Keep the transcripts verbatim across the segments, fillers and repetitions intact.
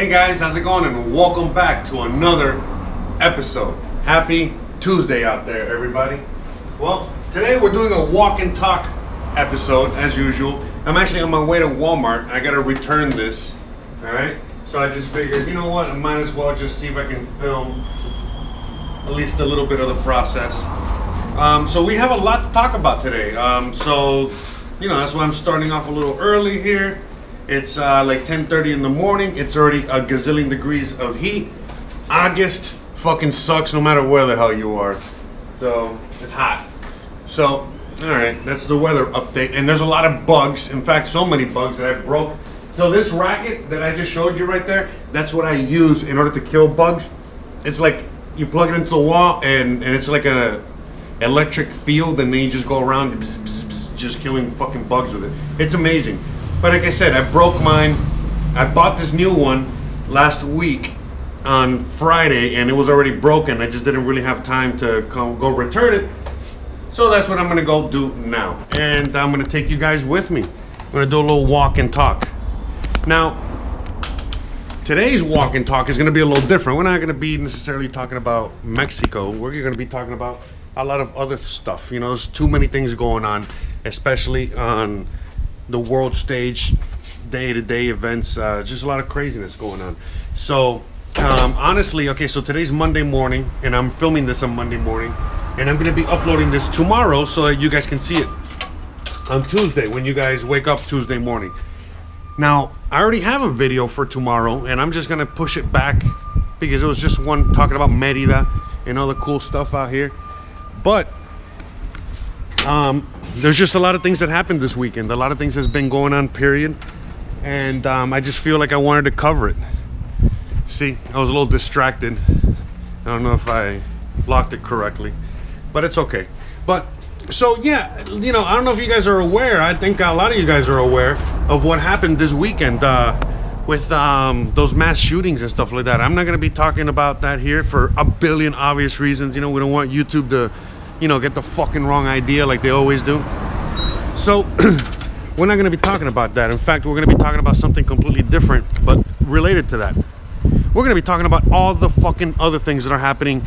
Hey guys, how's it going? And welcome back to another episode. Happy Tuesday out there, everybody. Well, today we're doing a walk and talk episode as usual. I'm actually on my way to Walmart. I gotta return this, all right? So I just figured, you know what? I might as well just see if I can film at least a little bit of the process. Um, so we have a lot to talk about today. Um, so, you know, that's why I'm starting off a little early here. It's uh, like ten thirty in the morning. It's already a gazillion degrees of heat. August fucking sucks no matter where the hell you are. So it's hot. So, all right, that's the weather update. And there's a lot of bugs. In fact, so many bugs that I broke. So this racket that I just showed you right there, that's what I use in order to kill bugs. It's like you plug it into the wall and, and it's like a electric field, and then you just go around and pss, pss, pss, just killing fucking bugs with it. It's amazing. But like I said, I broke mine. I bought this new one last week on Friday, and it was already broken. I just didn't really have time to come, go return it. So that's what I'm gonna go do now. And I'm gonna take you guys with me. I'm gonna do a little walk and talk. Now, today's walk and talk is gonna be a little different. We're not gonna be necessarily talking about Mexico. We're gonna be talking about a lot of other stuff. You know, there's too many things going on, especially on the world stage, day-to-day events, uh, just a lot of craziness going on. So um, honestly, okay, so today's Monday morning, and I'm filming this on Monday morning, and I'm gonna be uploading this tomorrow so that you guys can see it on Tuesday when you guys wake up Tuesday morning. Now, I already have a video for tomorrow, and I'm just gonna push it back because it was just one talking about Merida and all the cool stuff out here. But um, there's just a lot of things that happened this weekend. A lot of things has been going on, period. And um, I just feel like I wanted to cover it. See, I was a little distracted. I don't know if I locked it correctly, but it's okay. But so yeah, you know, I don't know if you guys are aware. I think a lot of you guys are aware of what happened this weekend uh, with um, those mass shootings and stuff like that. I'm not gonna be talking about that here for a billion obvious reasons. You know, we don't want YouTube to, you know, get the fucking wrong idea like they always do. So we're not gonna be talking about that. In fact, we're gonna be talking about something completely different, but related to that. We're gonna be talking about all the fucking other things that are happening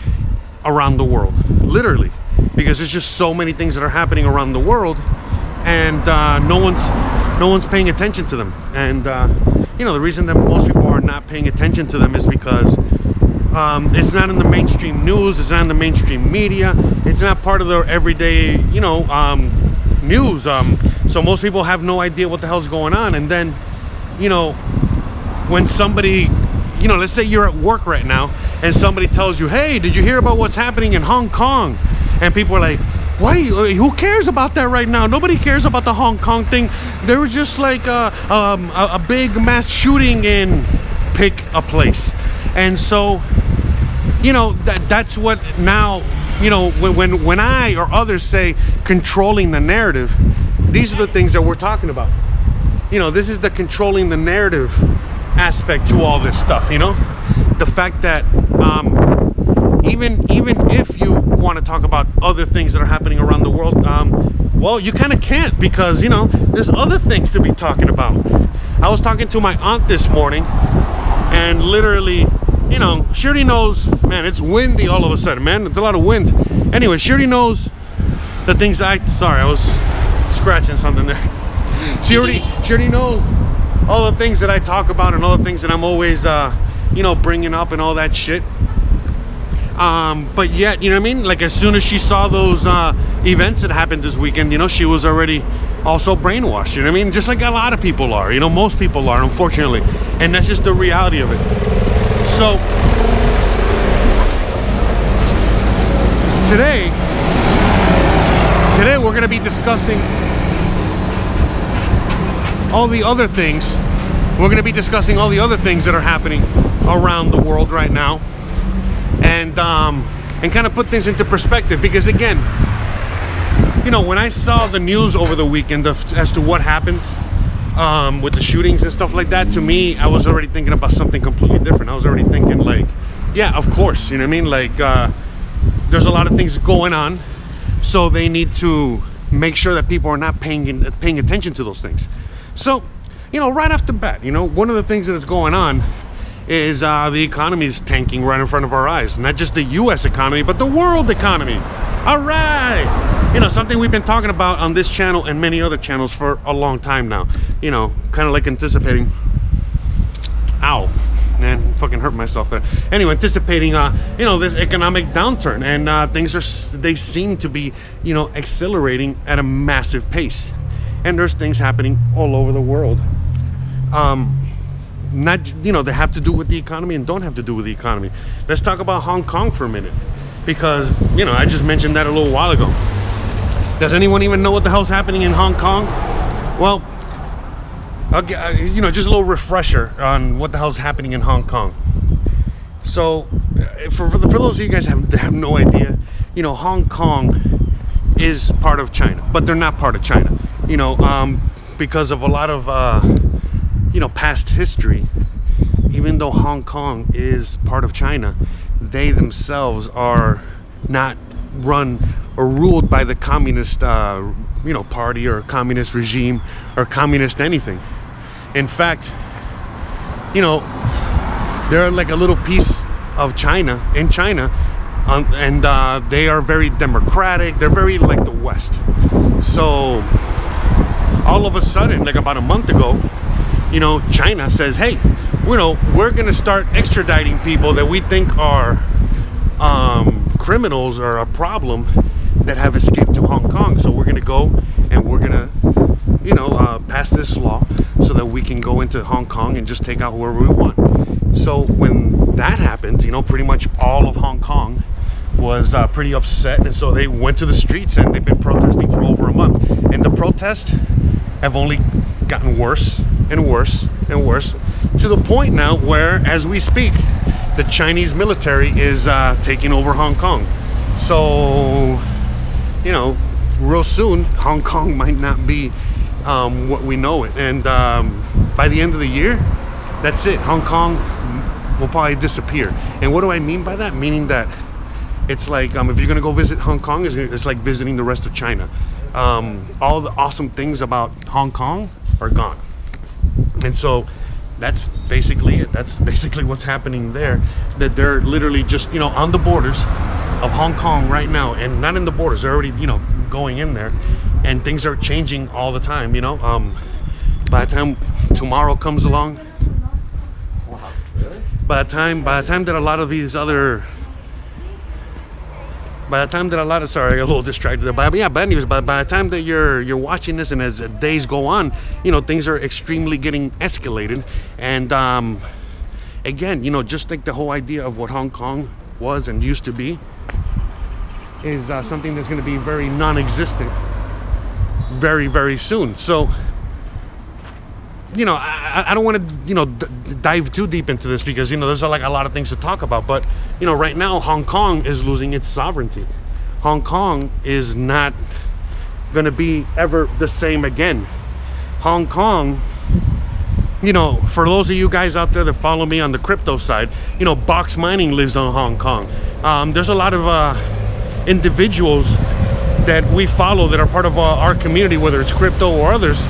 around the world, literally. Because there's just so many things that are happening around the world, and uh, no one's no one's paying attention to them. And uh, you know, the reason that most people are not paying attention to them is because um, it's not in the mainstream news, it's not in the mainstream media, it's not part of their everyday, you know, um, news. Um, so most people have no idea what the hell's going on. And then, you know, when somebody, you know, let's say you're at work right now, and somebody tells you, "Hey, did you hear about what's happening in Hong Kong?" And people are like, why, who cares about that right now? Nobody cares about the Hong Kong thing. There was just like a, um, a, a big mass shooting in pick a place. And so, you know, that, that's what now, you know, when, when, when I or others say controlling the narrative, these are the things that we're talking about. You know, this is the controlling the narrative aspect to all this stuff, you know? The fact that um, even, even if you want to talk about other things that are happening around the world, um, well, you kind of can't, because, you know, there's other things to be talking about. I was talking to my aunt this morning, and literally, you know, she already knows, man, it's windy all of a sudden, man, it's a lot of wind. Anyway, she already knows the things I, sorry, I was scratching something there. She already, she already knows all the things that I talk about and all the things that I'm always, uh, you know, bringing up and all that shit. Um, but yet, you know what I mean? Like, as soon as she saw those uh, events that happened this weekend, you know, she was already also brainwashed, you know what I mean? Just like a lot of people are, you know, most people are, unfortunately. And that's just the reality of it. So today, today we're gonna be discussing all the other things. We're gonna be discussing all the other things that are happening around the world right now. And, um, and kind of put things into perspective, because again, you know, when I saw the news over the weekend of, as to what happened um, with the shootings and stuff like that, to me, I was already thinking about something completely different. I was already thinking like, yeah, of course, you know what I mean? Like, uh, there's a lot of things going on, so they need to make sure that people are not paying, paying attention to those things. So, you know, right off the bat, you know, one of the things that is going on is uh, the economy is tanking right in front of our eyes. Not just the U S economy, but the world economy. All right. You know, something we've been talking about on this channel and many other channels for a long time now. You know, kind of like anticipating. Ow. Man, fucking hurt myself there. Anyway, anticipating, uh, you know, this economic downturn, and uh, things are, they seem to be, you know, accelerating at a massive pace. And there's things happening all over the world. Um, not, you know, they have to do with the economy and don't have to do with the economy. Let's talk about Hong Kong for a minute, because, you know, I just mentioned that a little while ago. Does anyone even know what the hell's happening in Hong Kong? Well, I'll, you know, just a little refresher on what the hell's happening in Hong Kong. So, for, for, the, for those of you guys have have no idea, you know, Hong Kong is part of China, but they're not part of China. You know, um, because of a lot of, uh, you know, past history, even though Hong Kong is part of China, they themselves are not run or ruled by the communist, uh, you know, party or communist regime or communist anything. In fact, you know, they're like a little piece of China in China, um, and uh, they are very democratic. They're very like the West. So all of a sudden, like about a month ago, you know, China says, hey, you know, we're gonna start extraditing people that we think are um, criminals or a problem that have escaped to Hong Kong. So we're gonna go and we're gonna, you know, uh, pass this law so that we can go into Hong Kong and just take out whoever we want. So when that happens, you know, pretty much all of Hong Kong was uh, pretty upset, and so they went to the streets, and they've been protesting for over a month. And the protests have only gotten worse and worse and worse, to the point now where, as we speak, the Chinese military is uh, taking over Hong Kong. So, you know, real soon, Hong Kong might not be Um, what we know it, and um, by the end of the year, that's it. Hong Kong will probably disappear. And what do I mean by that? Meaning that it's like, um, if you're gonna go visit Hong Kong, it's, it's like visiting the rest of China. Um, all the awesome things about Hong Kong are gone, and so that's basically it. That's basically what's happening there. That they're literally just, you know, on the borders of Hong Kong right now, and not in the borders. They're already, you know, going in there. And things are changing all the time, you know. Um, by the time tomorrow comes along, wow, really? By the time, by the time that a lot of these other, by the time that a lot of, sorry, I got a little distracted there, but yeah, bad news. But by the time that you're you're watching this, and as days go on, you know, things are extremely getting escalated. And um, again, you know, just like the whole idea of what Hong Kong was and used to be, is uh, something that's going to be very non-existent very very soon. So, you know, I, I don't want to, you know, d dive too deep into this, because, you know, there's like a lot of things to talk about. But, you know, right now Hong Kong is losing its sovereignty. Hong Kong is not going to be ever the same again. Hong Kong, you know, for those of you guys out there that follow me on the crypto side, you know, Box Mining lives on Hong Kong. Um, there's a lot of uh, individuals that we follow that are part of uh, our community, whether it's crypto or others,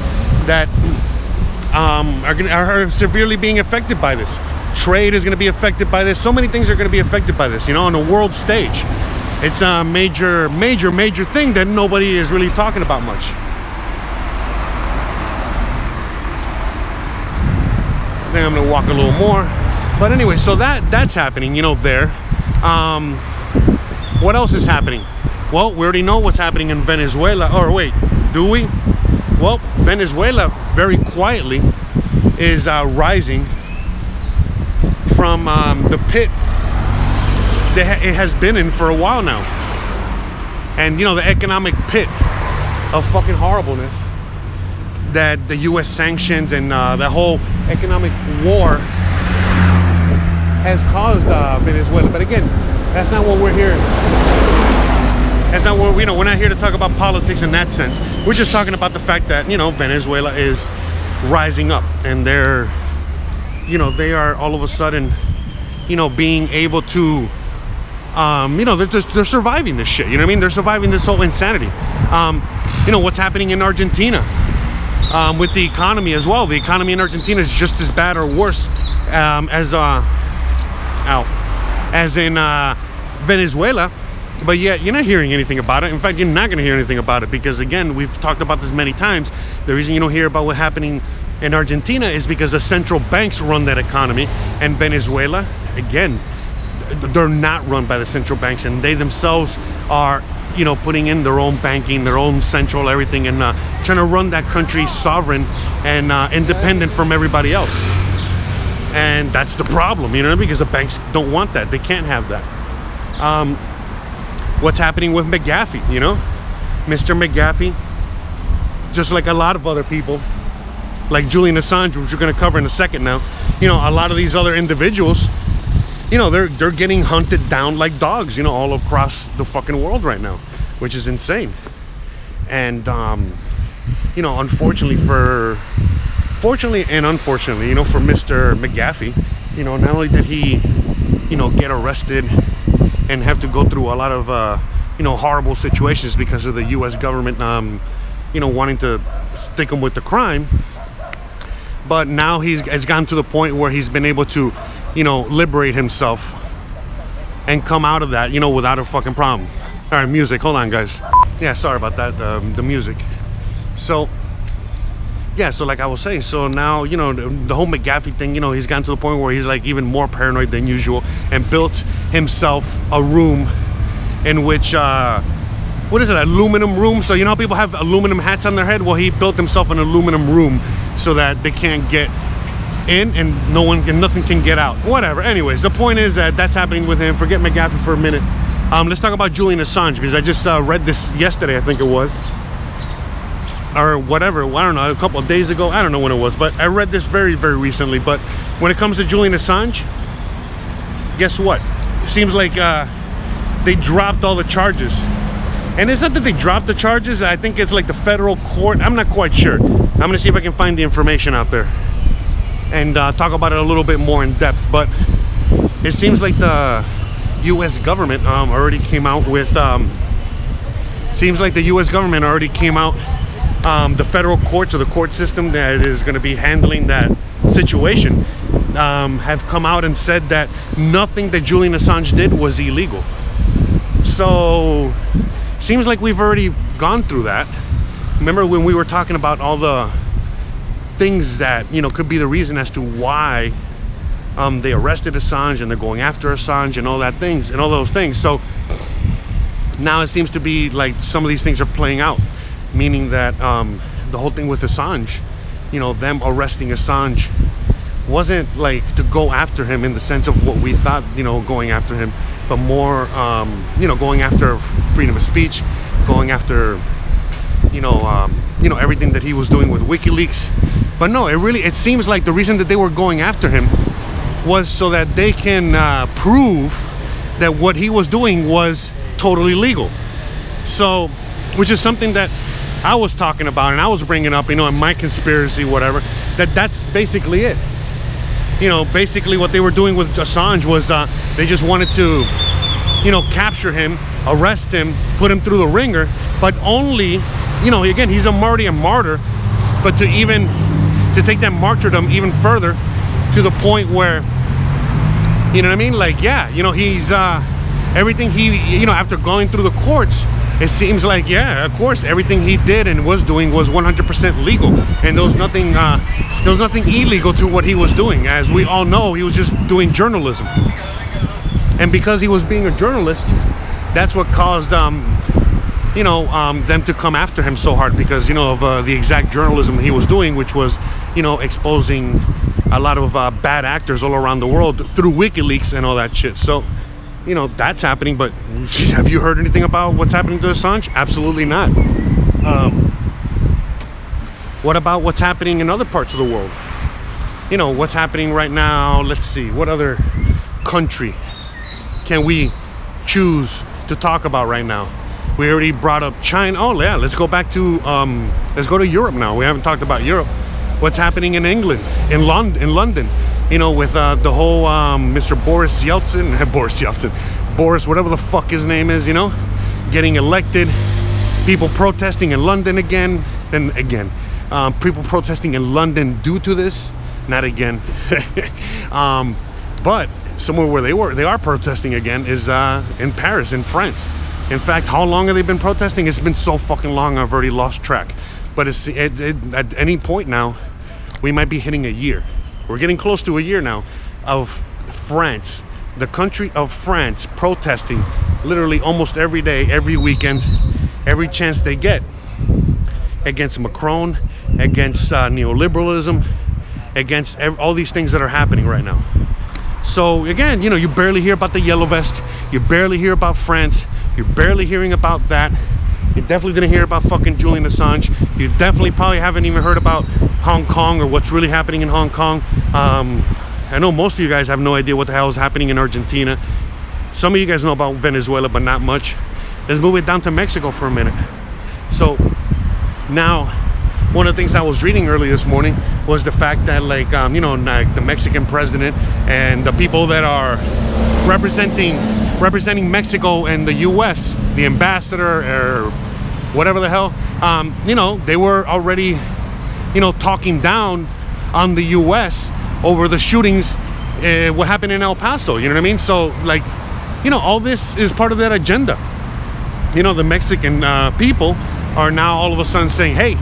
that um, are, gonna, are severely being affected by this. Trade is going to be affected by this. So many things are going to be affected by this, you know, on the world stage. It's a major, major, major thing that nobody is really talking about much. I think I'm going to walk a little more. But anyway, so that that's happening, you know, there. Um, what else is happening? Well, we already know what's happening in Venezuela. Or wait, do we? Well, Venezuela very quietly is uh, rising from um, the pit that it has been in for a while now. And, you know, the economic pit of fucking horribleness that the U S sanctions and uh, the whole economic war has caused uh, Venezuela. But again, that's not what we're hearing. That's not what, you know, we're not here to talk about politics in that sense. We're just talking about the fact that, you know, Venezuela is rising up, and they're, you know, they are all of a sudden, you know, being able to, um, you know, they're just, they're surviving this shit. You know what I mean? They're surviving this whole insanity. Um, you know, what's happening in Argentina? um, with the economy as well. The economy in Argentina is just as bad or worse um, as uh, ow, as in uh, Venezuela. But yet you're not hearing anything about it. In fact, you're not going to hear anything about it because, again, we've talked about this many times. The reason you don't hear about what's happening in Argentina is because the central banks run that economy. And Venezuela, again, they're not run by the central banks, and they themselves are, you know, putting in their own banking, their own central everything, and uh, trying to run that country sovereign and uh, independent from everybody else. And that's the problem, you know, because the banks don't want that. They can't have that. Um, what's happening with McGaffey, you know? Mister McGaffey, just like a lot of other people, like Julian Assange, which we're going to cover in a second now, you know, a lot of these other individuals, you know, they're they're getting hunted down like dogs, you know, all across the fucking world right now, which is insane. And um, you know, unfortunately for, fortunately and unfortunately, you know, for Mister McGaffey, you know, not only did he, you know, get arrested and have to go through a lot of uh, you know, horrible situations because of the U S government, um, you know, wanting to stick him with the crime, but now he's has gotten to the point where he's been able to, you know, liberate himself and come out of that, you know, without a fucking problem. All right, music, hold on guys. Yeah, sorry about that, um, the music. So yeah, so like I was saying, so now, you know, the, the whole McGaffey thing, you know, he's gotten to the point where he's like even more paranoid than usual and built himself a room in which uh what is it, aluminum room? So you know how people have aluminum hats on their head? Well, he built himself an aluminum room so that they can't get in and no one can, nothing can get out, whatever. Anyways, the point is that that's happening with him. Forget McGaffey for a minute. Um let's talk about Julian Assange, because I just uh, read this yesterday, I think it was, or whatever, I don't know, a couple of days ago, I don't know when it was, but I read this very very recently. But when it comes to Julian Assange, guess what, it seems like uh they dropped all the charges. And it's not that they dropped the charges, I think it's like the federal court, I'm not quite sure. I'm gonna see if I can find the information out there and uh, talk about it a little bit more in depth. But it seems like the U S government um, already came out with, um, seems like the U S government already came out, um, the federal courts or the court system that is gonna be handling that situation, um, have come out and said that nothing that Julian Assange did was illegal. So, seems like we've already gone through that. Remember when we were talking about all the things that, you know, could be the reason as to why um, they arrested Assange and they're going after Assange and all that things and all those things. So now it seems to be like some of these things are playing out, meaning that um, the whole thing with Assange, you know, them arresting Assange wasn't like to go after him in the sense of what we thought, you know, going after him, but more, um, you know, going after freedom of speech, going after, you know, um, you know, everything that he was doing with WikiLeaks. But no, it really, it seems like the reason that they were going after him was so that they can uh, prove that what he was doing was totally legal. So, which is something that I was talking about and I was bringing up, you know, in my conspiracy, whatever, that that's basically it. You know, basically what they were doing with Assange was uh, they just wanted to, you know, capture him, arrest him, put him through the ringer, but only, you know, again, he's already a martyr, but to even... to take that martyrdom even further to the point where, you know what I mean, like, yeah, you know, he's uh everything he, you know, after going through the courts, it seems like, yeah, of course everything he did and was doing was one hundred percent legal, and there was nothing uh there was nothing illegal to what he was doing. As we all know, he was just doing journalism, and because he was being a journalist, that's what caused um you know, um, them to come after him so hard, because, you know, of uh, the exact journalism he was doing, which was, you know, exposing a lot of uh, bad actors all around the world through WikiLeaks and all that shit. So, you know, that's happening. But have you heard anything about what's happening to Assange? Absolutely not. Um, what about what's happening in other parts of the world? You know, what's happening right now? Let's see, what other country can we choose to talk about right now? We already brought up China. Oh yeah, let's go back to um, let's go to Europe now. We haven't talked about Europe. What's happening in England, in London, in London? You know, with uh, the whole um, Mister Boris Yeltsin, Boris Yeltsin, Boris, whatever the fuck his name is, you know, getting elected, people protesting in London again and again. um, people protesting in London due to this. Not again. um, but somewhere where they were, they are protesting again is uh, in Paris, in France. In fact, how long have they been protesting? It's been so fucking long, I've already lost track. But it's, it, it, at any point now, we might be hitting a year. We're getting close to a year now of France, the country of France, protesting literally almost every day, every weekend, every chance they get against Macron, against uh, neoliberalism, against all these things that are happening right now. So again, you know, you barely hear about the yellow vest, you barely hear about France, you're barely hearing about that. You definitely didn't hear about fucking Julian Assange. You definitely probably haven't even heard about Hong Kong or what's really happening in Hong Kong. Um, I know most of you guys have no idea what the hell is happening in Argentina. Some of you guys know about Venezuela, but not much. Let's move it down to Mexico for a minute. So now, one of the things I was reading earlier this morning was the fact that, like, um, you know, like the Mexican president and the people that are representing representing Mexico and the U S, the ambassador or whatever the hell, um, you know, they were already, you know, talking down on the U S over the shootings, uh, what happened in El Paso, you know what I mean? So, like, you know, all this is part of that agenda. You know, the Mexican uh, people are now all of a sudden saying, hey,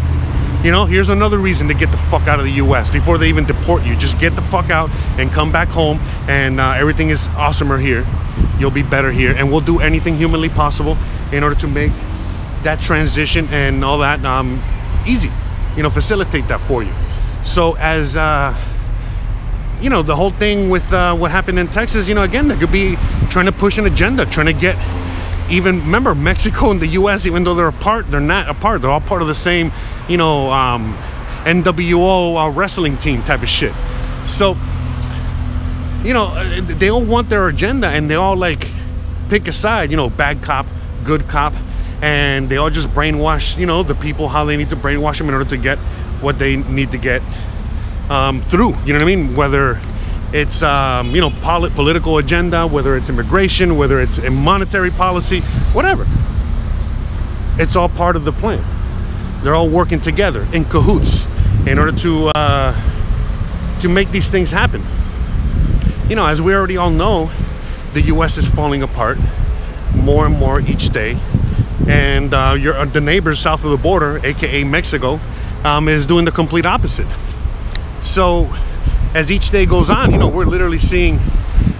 you know, here's another reason to get the fuck out of the U S before they even deport you. Just get the fuck out and come back home, and uh, everything is awesomer here. You'll be better here, and we'll do anything humanly possible in order to make that transition and all that um, easy. You know, facilitate that for you. So as, uh, you know, the whole thing with uh, what happened in Texas, you know, again, they could be trying to push an agenda, trying to get even, remember, Mexico and the U S, even though they're apart, they're not apart. They're all part of the same, you know, um, N W O uh, wrestling team type of shit. So, you know, they all want their agenda, and they all, like, pick a side, you know, bad cop, good cop, and they all just brainwash, you know, the people how they need to brainwash them in order to get what they need to get um, through, you know what I mean? Whether it's, um, you know, polit political agenda, whether it's immigration, whether it's a monetary policy, whatever. It's all part of the plan. They're all working together in cahoots in order to, uh, to make these things happen. You know, as we already all know, the U S is falling apart more and more each day. And uh, your, the neighbors south of the border, A K A Mexico, um, is doing the complete opposite. So as each day goes on, you know, we're literally seeing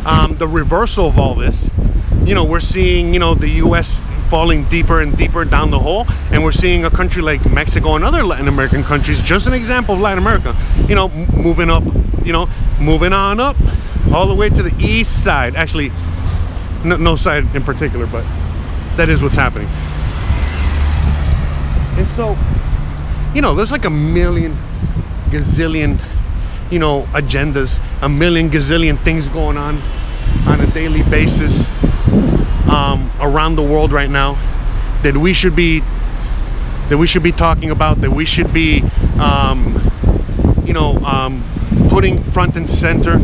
um, the reversal of all this. You know, we're seeing, you know, the U S falling deeper and deeper down the hole, and we're seeing a country like Mexico and other Latin American countries, just an example of Latin America, you know, moving up, you know, moving on up all the way to the east side. Actually, no, no side in particular, but that is what's happening. And so, you know, there's like a million gazillion, you know, agendas, a million gazillion things going on on a daily basis um, around the world right now that we should be that we should be talking about, that we should be um, you know um, putting front and center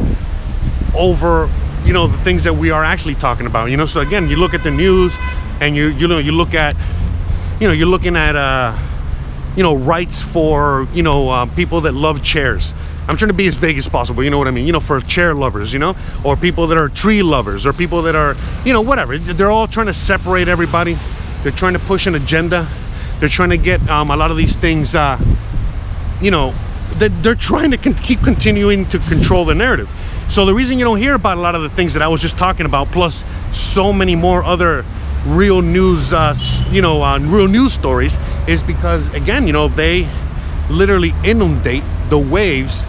over, you know, the things that we are actually talking about. You know, so again, you look at the news and you you know you look at you know you're looking at uh, you know, rights for, you know, uh, people that love chairs. I'm trying to be as vague as possible, you know what I mean? You know, for chair lovers, you know? Or people that are tree lovers, or people that are, you know, whatever. They're all trying to separate everybody. They're trying to push an agenda. They're trying to get um, a lot of these things, uh, you know, they're, they're trying to con keep continuing to control the narrative. So the reason you don't hear about a lot of the things that I was just talking about, plus so many more other real news, uh, you know, uh, real news stories, is because, again, you know, they literally inundate the waves,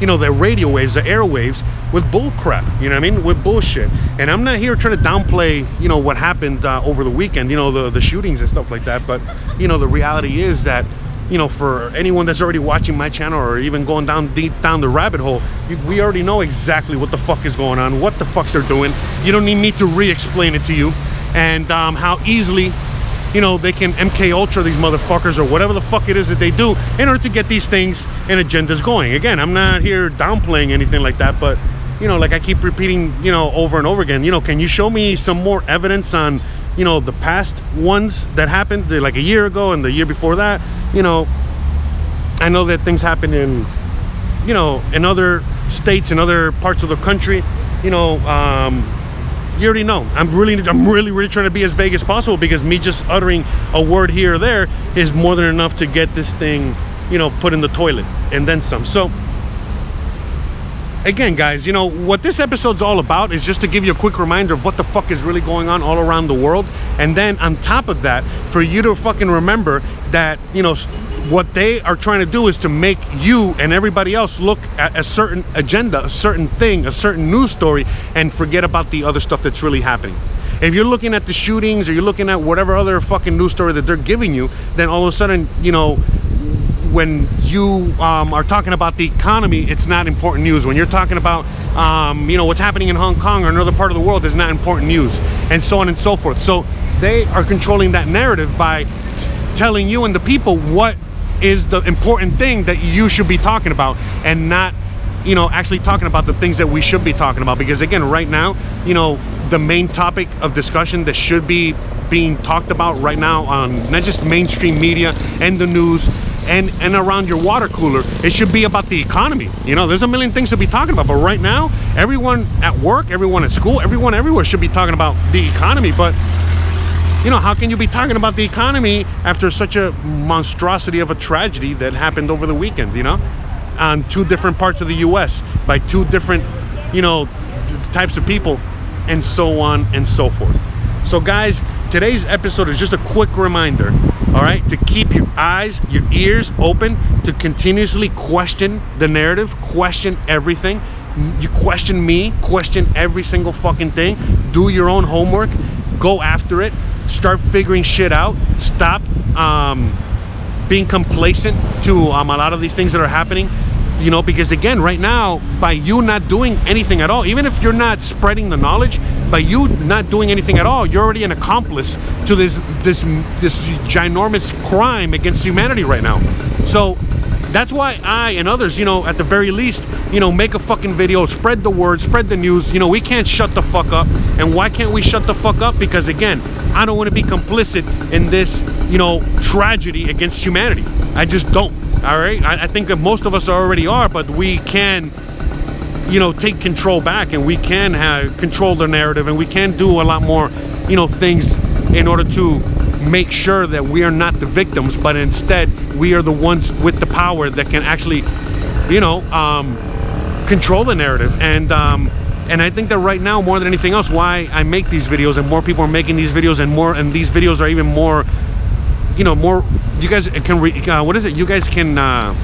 you know, the radio waves, the airwaves, with bull crap, you know what I mean, with bullshit. And I'm not here trying to downplay, you know, what happened uh, over the weekend, you know, the, the shootings and stuff like that, but, you know, the reality is that, you know, for anyone that's already watching my channel or even going down deep down the rabbit hole, you, we already know exactly what the fuck is going on, what the fuck they're doing. You don't need me to re-explain it to you. And um, how easily, you know, they can M K ultra these motherfuckers, or whatever the fuck it is that they do, in order to get these things and agendas going. Again, I'm not here downplaying anything like that, but, you know, like I keep repeating, you know, over and over again, you know, can you show me some more evidence on, you know, the past ones that happened like a year ago and the year before that? You know, I know that things happen in, you know, in other states and other parts of the country. You know, um, you already know. I'm really, I'm really, really trying to be as vague as possible, because me just uttering a word here or there is more than enough to get this thing, you know, put in the toilet and then some. So again, guys, you know, what this episode's all about is just to give you a quick reminder of what the fuck is really going on all around the world. And then on top of that, for you to fucking remember that, you know, what they are trying to do is to make you and everybody else look at a certain agenda, a certain thing, a certain news story, and forget about the other stuff that's really happening. If you're looking at the shootings, or you're looking at whatever other fucking news story that they're giving you, then all of a sudden, you know, when you um, are talking about the economy, it's not important news. When you're talking about, um, you know, what's happening in Hong Kong or another part of the world, is not important news, and so on and so forth. So they are controlling that narrative by telling you and the people what is the important thing that you should be talking about, and not, you know, actually talking about the things that we should be talking about. Because again, right now, you know, the main topic of discussion that should be being talked about right now on not just mainstream media and the news, And, and around your water cooler, it should be about the economy. You know, there's a million things to be talking about, but right now, everyone at work, everyone at school, everyone everywhere should be talking about the economy. But, you know, how can you be talking about the economy after such a monstrosity of a tragedy that happened over the weekend, you know, on two different parts of the U S by two different, you know, types of people, and so on and so forth. So guys, today's episode is just a quick reminder, all right, to keep your eyes, your ears open, to continuously question the narrative, question everything. You question me, question every single fucking thing. Do your own homework, go after it, start figuring shit out. Stop um, being complacent to um, a lot of these things that are happening. You know, because again, right now, by you not doing anything at all, even if you're not spreading the knowledge, by you not doing anything at all, you're already an accomplice to this this this ginormous crime against humanity right now. So that's why I and others, you know, at the very least, you know, make a fucking video, spread the word, spread the news. You know, we can't shut the fuck up. And why can't we shut the fuck up? Because again, I don't want to be complicit in this, you know, tragedy against humanity. I just don't. All right, I, I think that most of us already are, but we can, you know, take control back, and we can have, control the narrative, and we can do a lot more, you know, things in order to make sure that we are not the victims, but instead we are the ones with the power that can actually, you know, um, control the narrative. And um, and I think that right now, more than anything else, why I make these videos, and more people are making these videos, and more, and these videos are even more, you know, more, you guys can, re, uh, what is it? You guys can uh,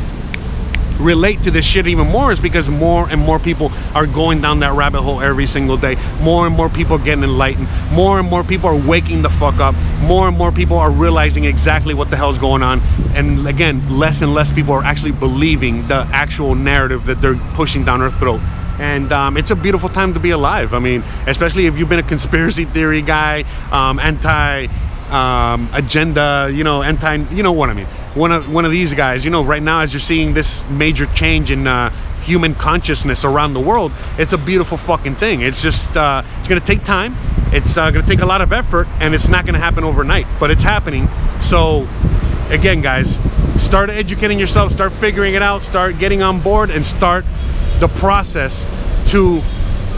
relate to this shit even more, is because more and more people are going down that rabbit hole every single day. More and more people are getting enlightened. More and more people are waking the fuck up. More and more people are realizing exactly what the hell's going on. And again, less and less people are actually believing the actual narrative that they're pushing down our throat. And um, it's a beautiful time to be alive. I mean, especially if you've been a conspiracy theory guy, um, anti, Um, agenda, you know, anti, you know what I mean. One of one of these guys, you know, right now, as you're seeing this major change in uh, human consciousness around the world, it's a beautiful fucking thing. It's just, uh, it's gonna take time. It's uh, gonna take a lot of effort, and it's not gonna happen overnight, but it's happening. So again, guys, start educating yourself, start figuring it out, start getting on board, and start the process to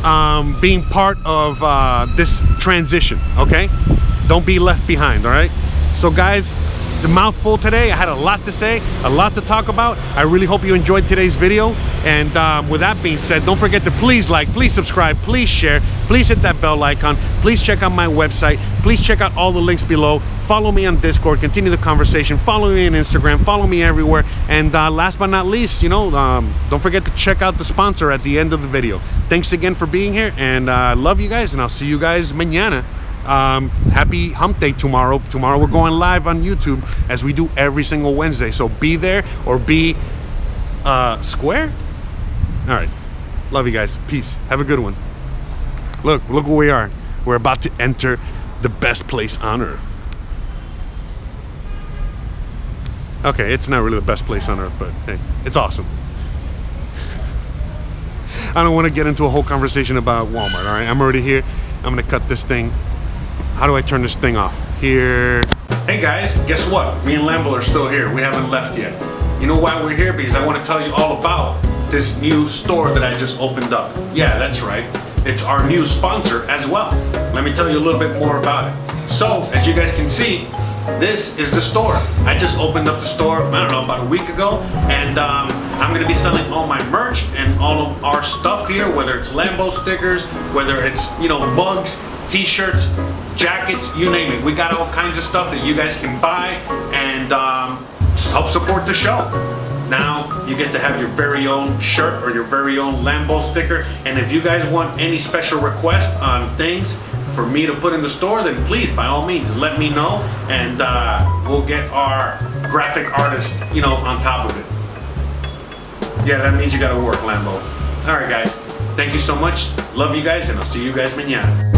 um, being part of uh, this transition, okay? Don't be left behind, all right? So guys, it's a mouthful today. I had a lot to say, a lot to talk about. I really hope you enjoyed today's video. And um, with that being said, don't forget to please like, please subscribe, please share, please hit that bell icon, please check out my website, please check out all the links below, follow me on Discord, continue the conversation, follow me on Instagram, follow me everywhere. And uh, last but not least, you know, um, don't forget to check out the sponsor at the end of the video. Thanks again for being here, and I uh, love you guys, and I'll see you guys mañana. Um, happy hump day tomorrow. Tomorrow we're going live on YouTube, as we do every single Wednesday. So be there or be uh, square. All right. Love you guys. Peace. Have a good one. Look, look where we are. We're about to enter the best place on earth. Okay, it's not really the best place on earth, but hey, it's awesome. I don't want to get into a whole conversation about Walmart, all right? I'm already here. I'm going to cut this thing. How do I turn this thing off? Here. Hey guys, guess what? Me and Lambo are still here. We haven't left yet. You know why we're here? Because I want to tell you all about this new store that I just opened up. Yeah, that's right. It's our new sponsor as well. Let me tell you a little bit more about it. So, as you guys can see, this is the store. I just opened up the store, I don't know, about a week ago, and um, I'm going to be selling all my merch and all of our stuff here, whether it's Lambo stickers, whether it's, you know, mugs, t-shirts, jackets, you name it. We got all kinds of stuff that you guys can buy and um, help support the show. Now you get to have your very own shirt or your very own Lambo sticker, and if you guys want any special requests on things for me to put in the store, then please, by all means, let me know, and uh, we'll get our graphic artist, you know, on top of it. Yeah, that means you gotta work, Lambo. All right, guys, thank you so much. Love you guys, and I'll see you guys mañana.